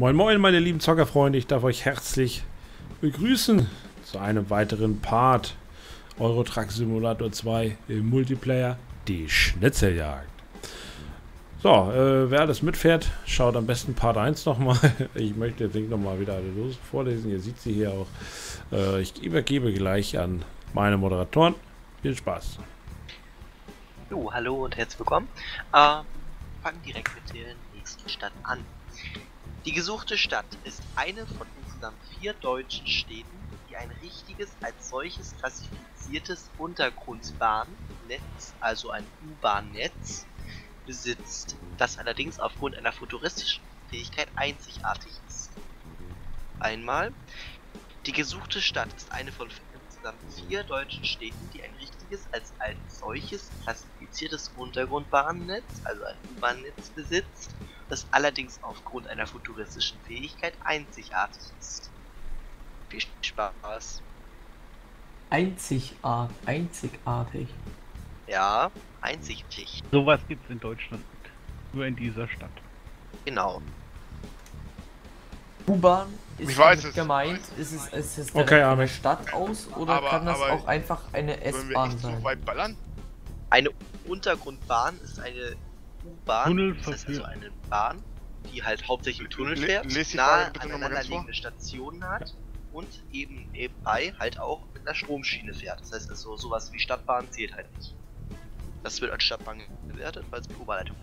Moin moin meine lieben Zockerfreunde, ich darf euch herzlich begrüßen zu einem weiteren Part Eurotruck Simulator 2 im Multiplayer, die Schnitzeljagd. So, wer alles mitfährt, schaut am besten Part 1 nochmal. Ich möchte den Link nochmal wieder alle los vorlesen, ihr seht sie hier auch. Ich übergebe gleich an meine Moderatoren. Viel Spaß. So, hallo und herzlich willkommen. Fangen direkt mit der nächsten Stadt an. Die gesuchte Stadt ist eine von insgesamt 4 deutschen Städten, die ein richtiges, als solches klassifiziertes Untergrundbahnnetz, also ein U-Bahn-Netz, besitzt, das allerdings aufgrund einer futuristischen Fähigkeit einzigartig ist. Einmal, die gesuchte Stadt ist eine von insgesamt 4 deutschen Städten, die ein richtiges, als solches klassifiziertes Untergrundbahnnetz, also ein U-Bahn-Netz, besitzt, das allerdings aufgrund einer futuristischen Fähigkeit einzigartig ist. Viel Spaß. Einzigartig. Ja, einzigartig. Sowas gibt's in Deutschland nicht. Nur in dieser Stadt. Genau. U-Bahn ist damit gemeint. Ist es okay, von der Stadt aus oder kann das auch einfach eine S-Bahn sein? So weit ballern? Eine Untergrundbahn ist eine U-Bahn, das heißt also eine Bahn, die halt hauptsächlich im Tunnel fährt, nahe aneinanderliegende Stationen hat und eben nebenbei halt auch mit einer Stromschiene fährt. Das heißt also, sowas wie Stadtbahn zählt halt nicht. Das wird als Stadtbahn bewertet, weil es mit Oberleitung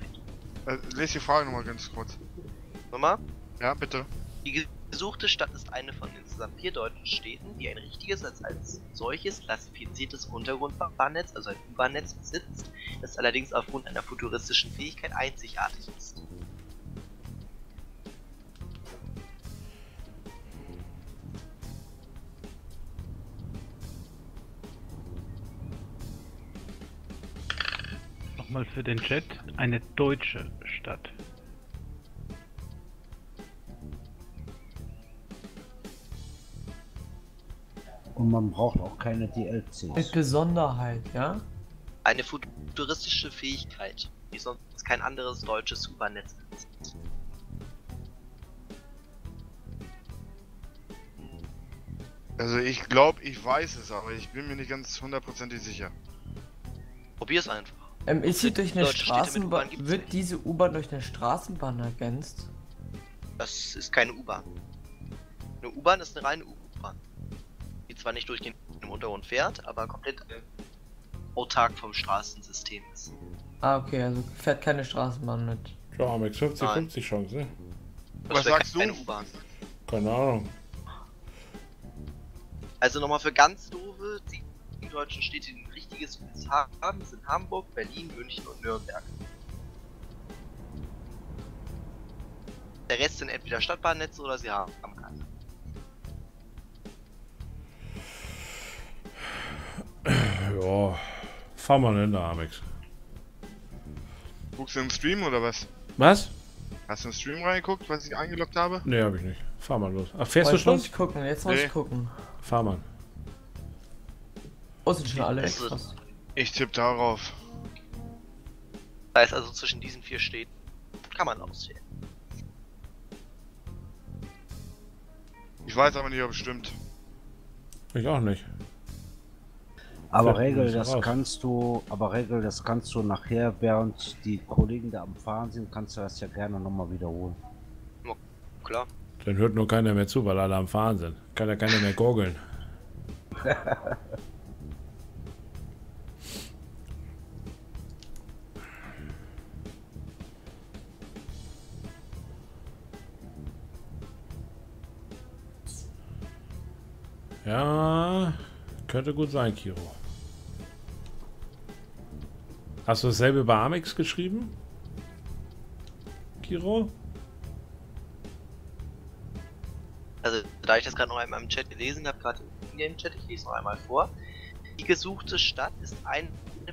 fährt. Lese die Frage nochmal ganz kurz. Nochmal? Ja, bitte. Die gesuchte Stadt ist eine von insgesamt 4 deutschen Städten, die ein richtiges, als solches klassifiziertes Untergrundbahnnetz, also ein U-Bahn-Netz besitzt, das allerdings aufgrund einer futuristischen Fähigkeit einzigartig ist. Nochmal für den Chat, eine deutsche Stadt. Und man braucht auch keine DLCs. Mit Besonderheit, ja? Eine futuristische Fähigkeit, die sonst kein anderes deutsches U-Bahn-Netz ist. Also ich glaube, ich weiß es, aber ich bin mir nicht ganz hundertprozentig sicher. Probier's einfach. Ist sie durch eine Straßenbahn, wird diese U-Bahn durch eine Straßenbahn ergänzt? Das ist keine U-Bahn. Eine U-Bahn ist eine reine U-Bahn. Zwar nicht durchgehend im Untergrund fährt, aber komplett autark vom Straßensystem ist. Ah, okay, also fährt keine Straßenbahn mit. Ja, mit 50-50 Chance, ne? Was sagst du? Keine U-Bahn. Keine Ahnung. Also nochmal für ganz doofe, die deutschen Städte, die ein richtiges U-Bahn haben, sind Hamburg, Berlin, München und Nürnberg. Der Rest sind entweder Stadtbahnnetze oder sie haben keine. Ja, fahren wir denn da, Amex? Guckst du im Stream oder was? Was? Hast du im Stream reingeguckt, was ich eingeloggt habe? Ne, hab ich nicht. Fahr mal los. Ach, fährst du schon? Jetzt muss ich gucken, Fahr mal. Oh, sind schon alle Extras. Ich tippe darauf. Da ist also zwischen diesen 4 Städten. Kann man auswählen. Ich weiß aber nicht, ob es stimmt. Ich auch nicht. Aber Regel, das kannst du nachher, während die Kollegen da am Fahren sind, kannst du das ja gerne nochmal wiederholen. Ja, klar. Dann hört nur keiner mehr zu, weil alle am Fahren sind. Kann ja keiner mehr gurgeln. Ja, könnte gut sein, Kiro. Hast du dasselbe bei Amex geschrieben? Kiro? Also, da ich das gerade noch einmal im Chat gelesen habe, gerade in dem Chat, ich lese noch einmal vor. Die gesuchte Stadt ist eine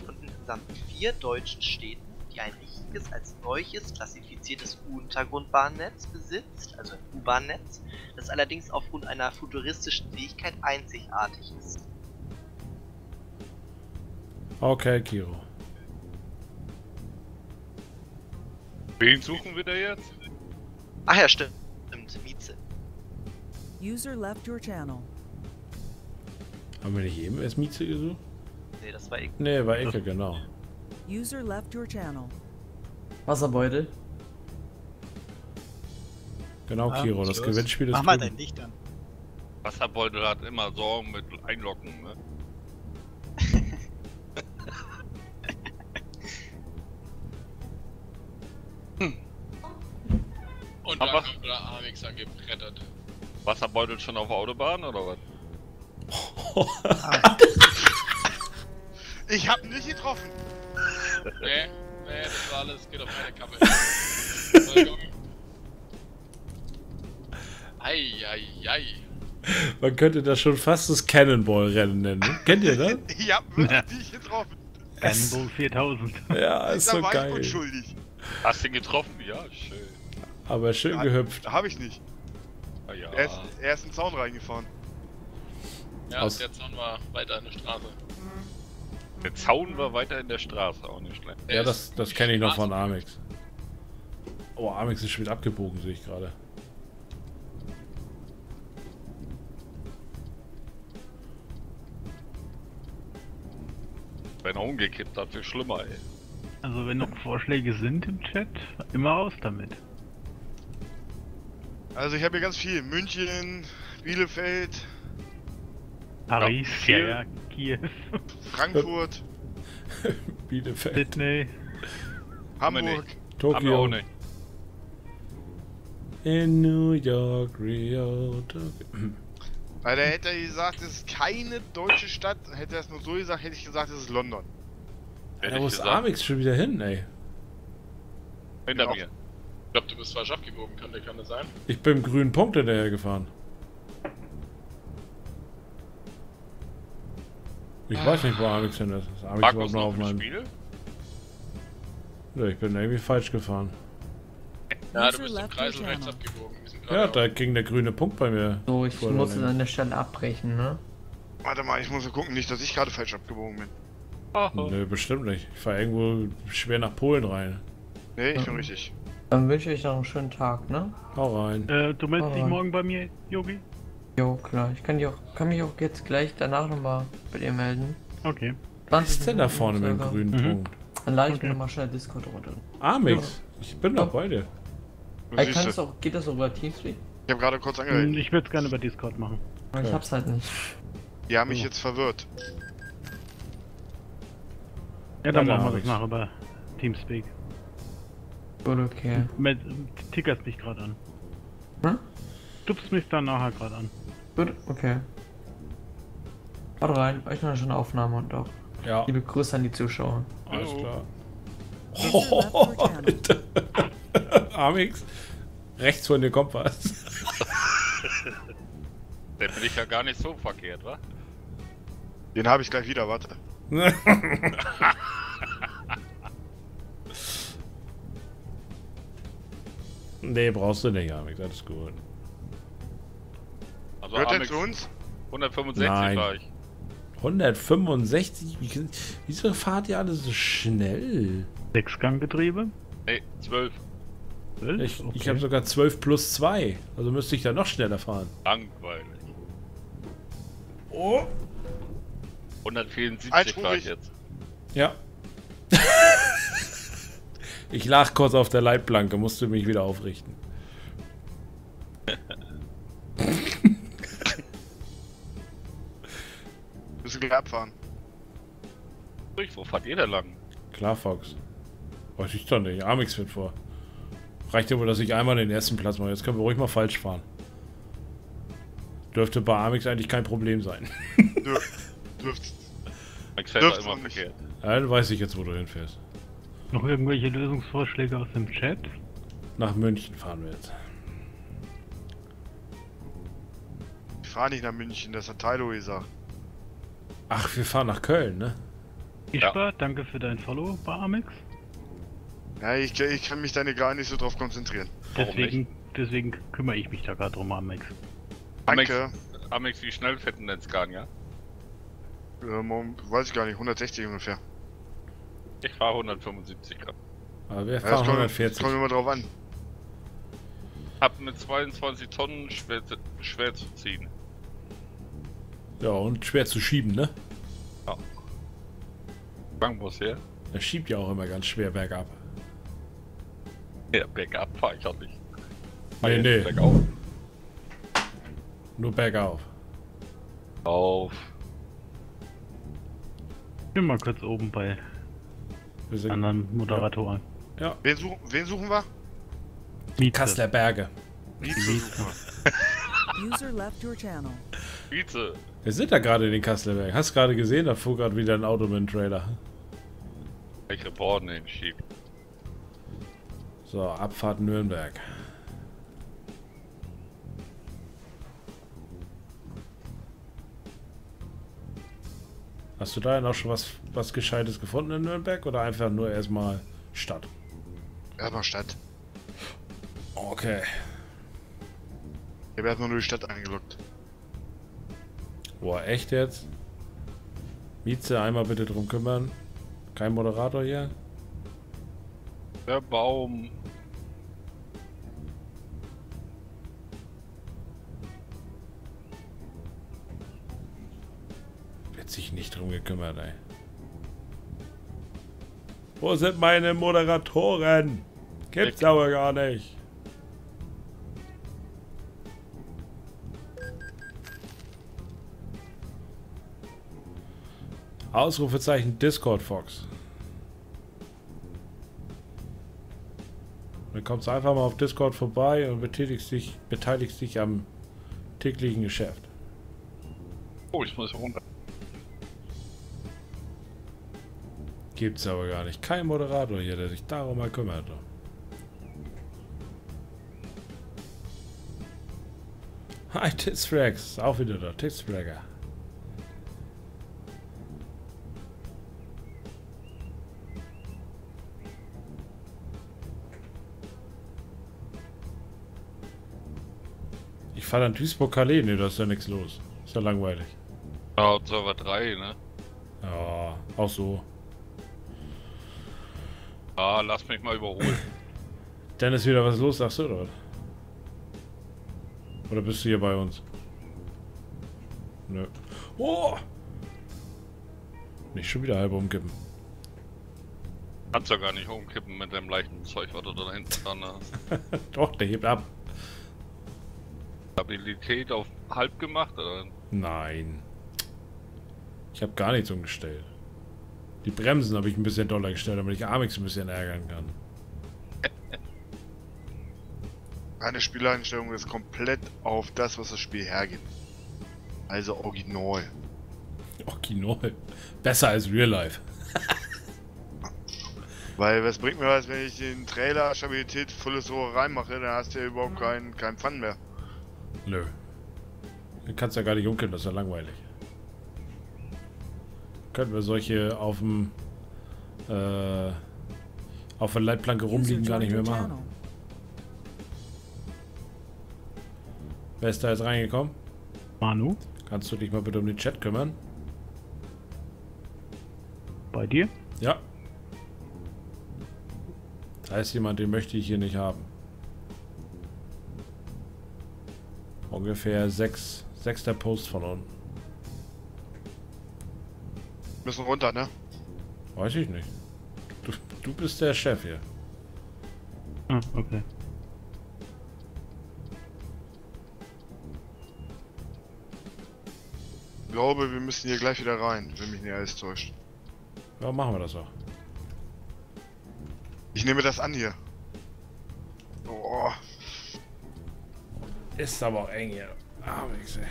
von insgesamt 4 deutschen Städten, die ein richtiges, als solches klassifiziertes Untergrundbahnnetz besitzt, also ein U-Bahn-Netz, das allerdings aufgrund einer futuristischen Fähigkeit einzigartig ist. Okay, Kiro. Wen suchen wir da jetzt? Ach ja, stimmt. Stimmt, Mieze. User left your channel. Haben wir nicht eben erst Mieze gesucht? Nee, das war Ecke. Nee, war Ecke, genau. User left your channel. Wasserbeutel. Genau, Kiro, das Gewinnspiel ist. Mach mal dein Licht an. Wasserbeutel hat immer Sorgen mit Einlocken, ne? Und da haben wir Avix angebrettert. Wasserbeutel schon auf der Autobahn oder was? Ich hab nicht getroffen. Nee, das war alles, geht auf meine Kappe. Ei. Man könnte das schon fast das Cannonball-Rennen nennen. Kennt ihr das? Ich hab wirklich nicht getroffen. Cannonball 4000. Ja, ist so geil. Da war ich unschuldig. Hast du ihn getroffen? Ja, schön. Aber schön gehüpft. Hab ich nicht. Ah, ja. Er ist in den Zaun reingefahren. Ja, der Zaun war weiter in der Straße. Der Zaun war weiter in der Straße, auch nicht schlecht. Ja, das kenne ich noch von Amix. Oh, Amix ist schon wieder abgebogen, sehe ich gerade. Wenn er umgekippt hat, viel schlimmer, ey. Also wenn noch Vorschläge sind im Chat, immer raus damit. Also ich habe hier ganz viel. München, Bielefeld, Paris, ja, Kiew, Frankfurt, Bielefeld, Sydney, Hamburg, Tokio, in New York, Rio, Tokio. Weil er hätte gesagt, es ist keine deutsche Stadt. Hätte er es nur so gesagt, hätte ich gesagt, es ist London. Da muss Amix schon wieder hin, ey. Hinter mir. Ich glaube, du bist falsch abgebogen, kann das sein? Ich bin im grünen Punkt hinterher gefahren. Ich weiß nicht, wo Amix hin ist. Amix war nur auf meinem Spiel? Ja, ich bin irgendwie falsch gefahren. Ja, du bist im Kreisel rechts abgebogen. Ja, da ging der grüne Punkt bei mir. So, ich muss an der Stelle abbrechen, ne? Warte mal, ich muss gucken, nicht, dass ich gerade falsch abgebogen bin. Oh. Nö, bestimmt nicht. Ich fahre irgendwo schwer nach Polen rein. Nee, ich bin richtig. Dann wünsche ich noch einen schönen Tag, ne? Hau rein. Du meldest dich morgen bei mir, Yogi? Jo, klar. Ich kann mich auch jetzt gleich danach nochmal bei dir melden. Okay. Was ist denn da vorne mit dem grünen Punkt? Dann lade ich mir nochmal schnell Discord runter. Amix, ich bin doch bei dir. Geht das auch über Teamspeak? Ich hab gerade kurz angeredet. Ich würde es gerne über Discord machen. Okay. Ich hab's halt nicht. Die haben mich jetzt verwirrt. Ja, dann machen wir das mal über Teamspeak. Gut, okay. Du tickerst mich gerade an. Hm? Du bist mich dann nachher gerade an. Gut, okay. Warte rein, euch noch eine schöne Aufnahme und auch. Ja. Liebe Grüße an die Zuschauer. Alles klar. Oh, Alter. Amix, rechts von dir kommt was. Den bin ich ja gar nicht so verkehrt, wa? Den habe ich gleich wieder, warte. Nee, brauchst du nicht, Amix, alles gut. Also hört er zu uns? 165 war ich. 165? Wieso fahrt ihr alle so schnell? 6-Gang-Getriebe? Nee, 12. Ich habe sogar 12 plus 2, also müsste ich da noch schneller fahren. Langweilig. Oh! 174 war ich jetzt. Ja. Ich lag kurz auf der Leitplanke, musste mich wieder aufrichten. Müssen gleich abfahren. Wo fahrt ihr da lang? Klar, Fox. Weiß ich doch nicht, Amix wird vor. Reicht ja wohl, dass ich einmal den ersten Platz mache. Jetzt können wir ruhig mal falsch fahren. Dürfte bei Amix eigentlich kein Problem sein. Dürft immer verkehrt. Ja, dann weiß ich jetzt, wo du hinfährst. Noch irgendwelche Lösungsvorschläge aus dem Chat? Nach München fahren wir jetzt. Wir fahren nicht nach München, das hat Tylo gesagt. Ach, wir fahren nach Köln, ne? Ischba, danke für dein Follow bei Amix. Ja, ich kann mich da gar nicht so drauf konzentrieren. Deswegen kümmere ich mich da gerade drum, Amix. Danke. Amix, wie schnell fährt denn das Scania? Weiß ich gar nicht, 160 ungefähr. Ich fahre 175 gerade. Aber wir fahren 140. Das kommt immer drauf an. Hab mit 22 Tonnen schwer zu ziehen. Ja, und schwer zu schieben, ne? Ja. Bankbus her. Er schiebt ja auch immer ganz schwer bergab. Ja, bergab fahre ich auch nicht. Nee, nee. Bergauf. Nur bergauf. Auf. Ich bin mal kurz oben bei anderen Moderatoren. Ja. Ja. Wen suchen wir? Mietze. Kasseler Berge. User left your channel. Mietze. Wir sind da gerade in den Kasseler Bergen. Hast gerade gesehen, da fuhr gerade wieder ein Auto mit dem Trailer. Ich reporten den Schieb. So, Abfahrt Nürnberg. Hast du da noch schon was Gescheites gefunden in Nürnberg oder einfach nur erstmal Stadt? Erstmal Stadt. Okay. Ich habe erstmal nur die Stadt eingeloggt. Boah, echt jetzt? Mieze, einmal bitte drum kümmern. Kein Moderator hier? Der Baum. Sich nicht drum gekümmert, ey. Wo sind meine Moderatoren? Gibt's aber gar nicht. Ausrufezeichen Discord Fox. Dann kommst du einfach mal auf Discord vorbei und beteiligst dich am täglichen Geschäft. Oh, ich muss runter. Gibt's aber gar nicht. Kein Moderator hier, der sich darum mal kümmert. Hi, Titsfrags. Auch wieder da, Titsfragger. Ich fahre an Duisburg-Calais. Ne, da ist ja nichts los. Ist ja langweilig. Ja, Server 3, ne? Ja, auch so. Ah, lass mich mal überholen. Dann ist wieder was los, sagst du dort? Oder bist du hier bei uns? Nö. Oh! Nicht schon wieder halb umkippen. Kannst ja gar nicht umkippen mit dem leichten Zeug, was du da hinten dran hast. Doch, der hebt ab. Stabilität auf halb gemacht, oder? Nein. Ich habe gar nichts umgestellt. Die Bremsen habe ich ein bisschen doller gestellt, damit ich Amix ein bisschen ärgern kann. Meine Spieleinstellung ist komplett auf das, was das Spiel hergibt. Also original. Original? Besser als Real Life. Weil was bringt mir was, wenn ich den Trailer Stabilität volles Rohr reinmache, dann hast du ja überhaupt keinen Fun mehr. Nö. Du kannst ja gar nicht umkippen, das ist ja langweilig. Könnten wir solche auf der Leitplanke rumliegen gar nicht mehr machen. Wer ist da jetzt reingekommen? Manu. Kannst du dich mal bitte um den Chat kümmern? Bei dir? Ja. Da ist jemand, den möchte ich hier nicht haben. Ungefähr sechster Post von unten. Müssen runter, ne? Weiß ich nicht. Du bist der Chef hier. Ah, okay. Ich glaube, wir müssen hier gleich wieder rein, wenn mich nicht alles täuscht. Ja, machen wir das auch. Ich nehme das an hier. Oh. Ist aber auch eng hier. Ah, Wichse.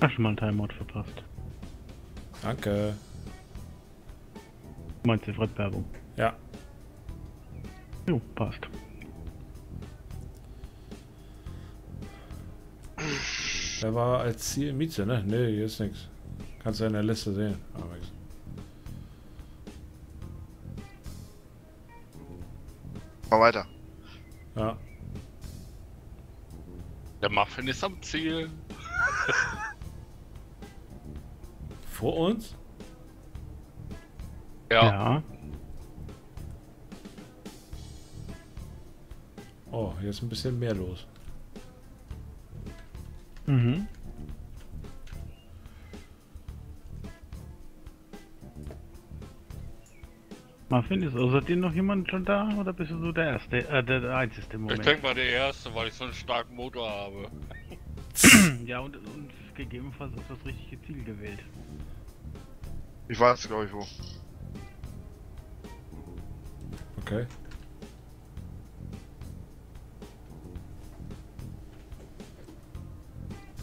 Ach, schon mal ein Timeout verpasst. Danke. Meinst du Fred-Werbung? Ja. Jo, passt. Der war als Ziel Mieze, ne? Ne, hier ist nichts. Kannst du in der Liste sehen. Aber nix. Mal weiter. Ja. Der Muffin ist am Ziel. Vor uns? Ja. Ja. Oh, hier ist ein bisschen mehr los. Mhm. Marvin, ist außerdem noch jemand schon da oder bist du so der Erste, der Einzige im Moment? Ich denke mal der Erste, weil ich so einen starken Motor habe. Ja, und gegebenenfalls auch das richtige Ziel gewählt. Ich weiß, glaube ich, wo. Okay.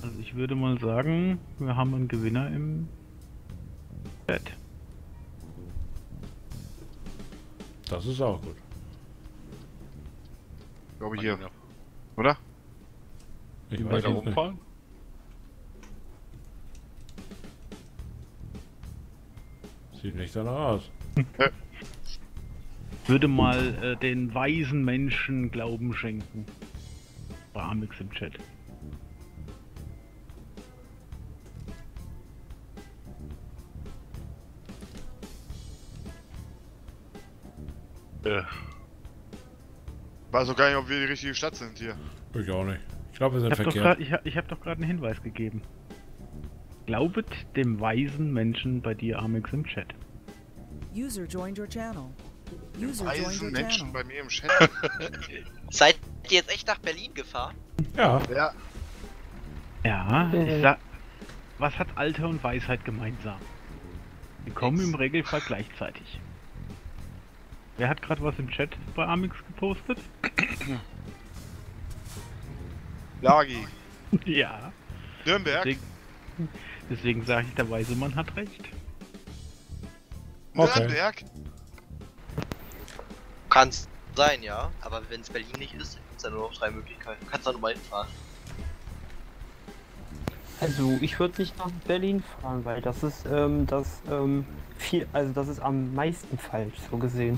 Also ich würde mal sagen, wir haben einen Gewinner im Bett. Das ist auch gut. Ich glaube hier. Oder? Ich weiß nicht. Rumfahren? Sieht nicht danach aus. Würde mal den weisen Menschen Glauben schenken. Barmix im Chat. Weiß auch gar nicht, ob wir die richtige Stadt sind hier. Ich auch nicht. Ich glaube, wir sind verkehrt. Ich hab doch gerade einen Hinweis gegeben. Glaubet dem weisen Menschen bei dir, Amix, im Chat. User joined your channel. User joined your Menschen channel. Bei mir im Chat. Seid ihr jetzt echt nach Berlin gefahren? Ja. Ja. Ja, ich sag, was hat Alter und Weisheit gemeinsam? Die kommen im Regelfall gleichzeitig. Wer hat gerade was im Chat bei Amix gepostet? Lagi. Ja. Nürnberg. Deswegen sage ich, der weise Mann hat recht. Okay. Nürnberg? Kann's sein, ja. Aber wenn es Berlin nicht ist, gibt es ja nur noch drei Möglichkeiten. Kannst du dann mal hinfahren. Also, ich würde nicht nach Berlin fahren, weil das ist das ist am meisten falsch, so gesehen.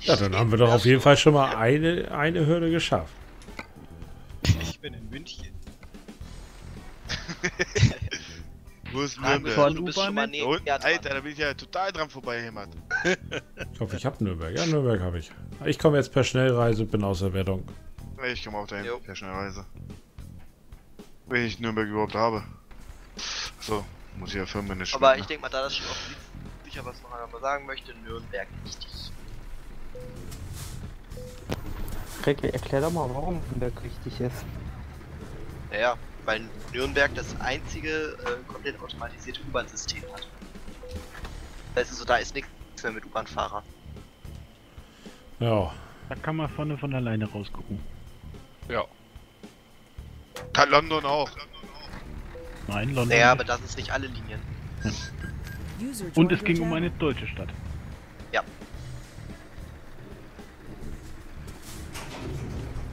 Ja, dann haben wir doch auf jeden Fall schon mal eine Hürde geschafft. Ich bin in München. Wo ist Nürnberg? Du bist schon mal neben Alter, da bin ich ja total dran vorbeigehämmert. Ich hoffe, ich hab Nürnberg. Ja, Nürnberg habe ich. Ich komme jetzt per Schnellreise und bin außer Wertung. Ich komme auch dahin per Schnellreise. Wenn ich Nürnberg überhaupt habe. So, muss ich ja Firmenmanagement. Aber ich denke mal, da das schon auch sicher was man mal sagen möchte, Nürnberg nicht. Rick, erklär doch mal, warum Nürnberg richtig ist. Naja, weil Nürnberg das einzige komplett automatisierte U-Bahn-System hat. Das heißt also, da ist nichts mehr mit U-Bahn-Fahrer. Ja. Da kann man vorne von alleine rausgucken. Ja. Kann London auch. Nein, London. Naja, aber das ist nicht alle Linien. Ja. Und es ging um eine deutsche Stadt. Ja.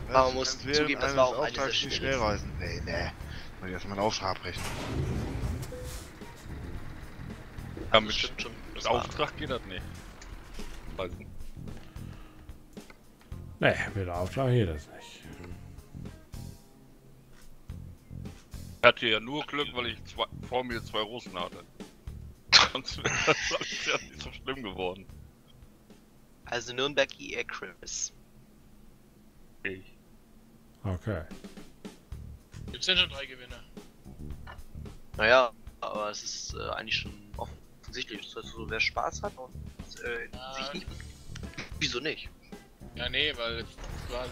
Aber man muss zugeben, das war auch eine sehr schwierige. Nee. Muss ich erstmal einen Auftrag abbrechen. Ja, mit Auftrag geht das nicht. Weiß nicht. Nee, mit Auftrag geht das nicht. Ich hatte ja nur Glück, weil ich vor mir zwei Russen hatte. Sonst wäre das ja nicht so schlimm geworden. Also Nürnberg EA Chris. Okay. Jetzt sind schon drei Gewinner. Naja, aber es ist eigentlich schon offensichtlich. Also, wer Spaß hat und sich nicht. Wieso nicht? Ja, nee, weil jetzt quasi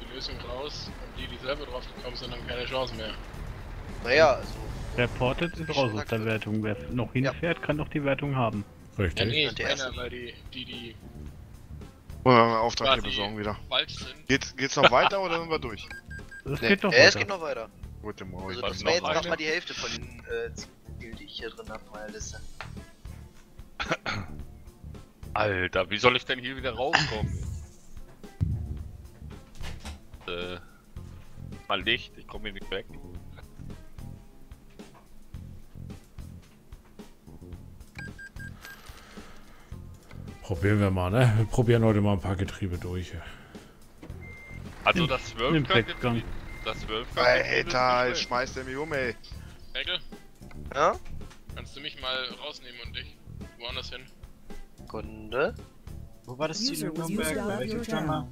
die Lösung raus und die selber drauf gekommen sind, haben keine Chance mehr. Naja, also. Reported ist raus aus der Wertung. Wer noch hinfährt, kann noch die Wertung haben. Richtig. Ja, nee, weil die Auftrag hier besorgen wieder. Geht's noch weiter oder sind wir durch? Es geht noch weiter. Es geht noch weiter. Gut, dann also, das wäre jetzt nochmal die Hälfte von den Zielen, die ich hier drin habe in meiner Liste. Alter, wie soll ich denn hier wieder rauskommen? Mal Licht, ich komme hier nicht weg. Probieren wir mal, ne? Wir probieren heute mal ein paar Getriebe durch. Also das 12 kann Alter, schmeißt der mich um, ey. Michael? Ja? Kannst du mich mal rausnehmen und dich woanders hin? Kunde? Wo war das Ziel in Nürnberg? Bei welcher Firma?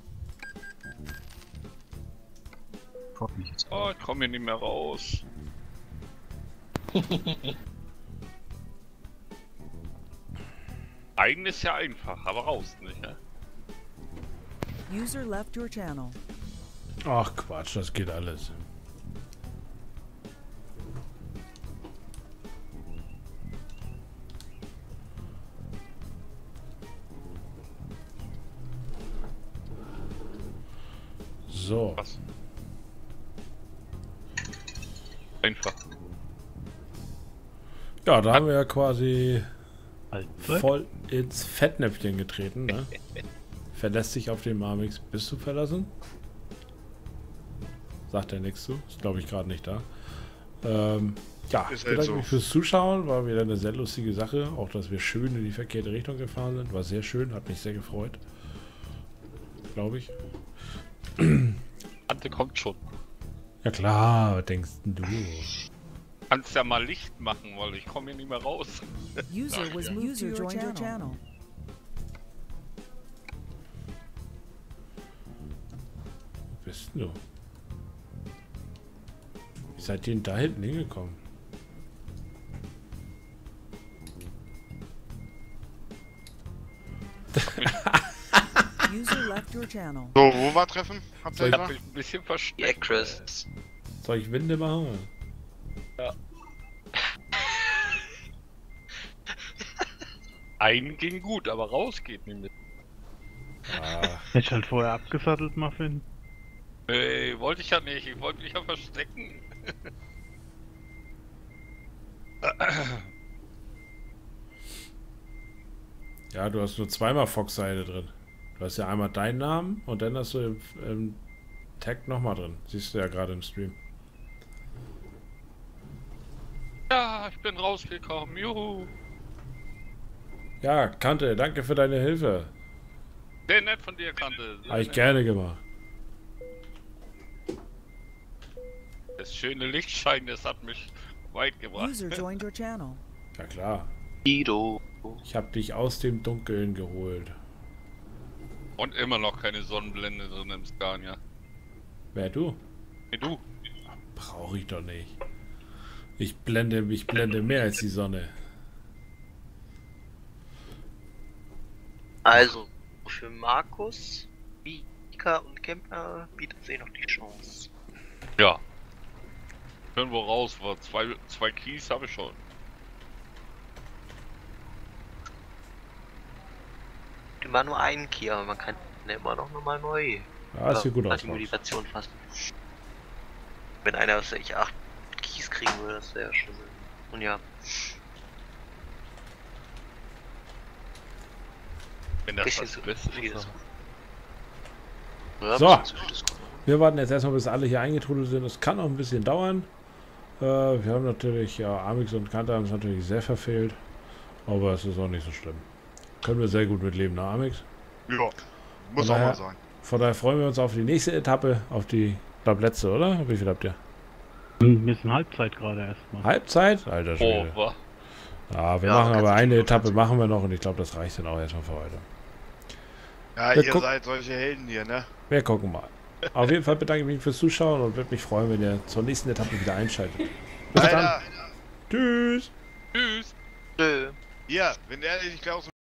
Kommt mich jetzt. Oh, ich komme hier nicht mehr raus. Eigen ist ja einfach, aber raus nicht, ne? User left your channel. Ach Quatsch, das geht alles. So. Was? Einfach. Ja, da haben wir ja quasi voll ins Fettnäpfchen getreten, ne? Verlässt sich auf den Marmix. Bist du verlassen? Sagt er nichts zu. Ist, glaube ich, gerade nicht da. Ja, ich bedanke mich fürs Zuschauen. War wieder eine sehr lustige Sache. Auch, dass wir schön in die verkehrte Richtung gefahren sind. War sehr schön. Hat mich sehr gefreut. Glaube ich. Ante kommt schon. Ja klar, was denkst du? Kannst ja mal Licht machen, weil ich komme hier nicht mehr raus. User was moved to your channel. Wo bist du? Wie seid ihr denn da hinten hingekommen? So, wo war Treffen? Habt ihr ein bisschen versteckt? Chris. Soll ich Winde machen? Ja. Ein ging gut, aber raus geht nicht mit. Ah. Hätte ich halt vorher abgesattelt, Muffin. Nee, wollte ich ja nicht. Ich wollte mich ja verstecken. Ja, du hast nur zweimal Fox-Seide drin. Du hast ja einmal deinen Namen und dann hast du im Tag nochmal drin. Siehst du ja gerade im Stream. Ja, ich bin rausgekommen. Juhu. Ja, Kante, danke für deine Hilfe. Sehr nett von dir, Kante. Habe ich gerne gemacht. Das schöne Lichtschein, das hat mich weit gebracht. User joined your channel. Ja klar. Ido. Ich habe dich aus dem Dunkeln geholt. Und immer noch keine Sonnenblende drin im Scania. Wer, du? Hey, du. Brauche ich doch nicht. Ich blende mehr als die Sonne. Also, für Markus, Mika und Kempner bietet sich noch die Chance. Ja. Können wir raus, weil zwei Keys habe ich schon. Immer nur einen Key, aber man kann immer noch mal neu. Ja, ist hier gut aus. Die Motivation fast. Wenn einer aus der ich 8 Keys kriegen würde, das wäre ja schlimm. Und ja. Wenn das was Besseres ist. Ja, so, wir warten jetzt erstmal, bis alle hier eingetrudelt sind. Das kann noch ein bisschen dauern. Wir haben natürlich, ja, Amix und Kanta haben es natürlich sehr verfehlt. Aber es ist auch nicht so schlimm. Können wir sehr gut mit leben, ne, Amix? Ja, muss auch mal sein. Von daher freuen wir uns auf die nächste Etappe, auf die, glaube letzte, oder? Wie viel habt ihr? Wir sind Halbzeit gerade erstmal. Halbzeit? Alter Schwede. Oh, ja, wir machen aber eine Etappe machen wir noch und ich glaube, das reicht dann auch erstmal für heute. Ja, ihr seid solche Helden hier, ne? Wir gucken mal. Auf jeden Fall bedanke ich mich fürs Zuschauen und würde mich freuen, wenn ihr zur nächsten Etappe wieder einschaltet. Bis dann. Tschüss. Tschüss. Ja, wenn ehrlich, ich glaube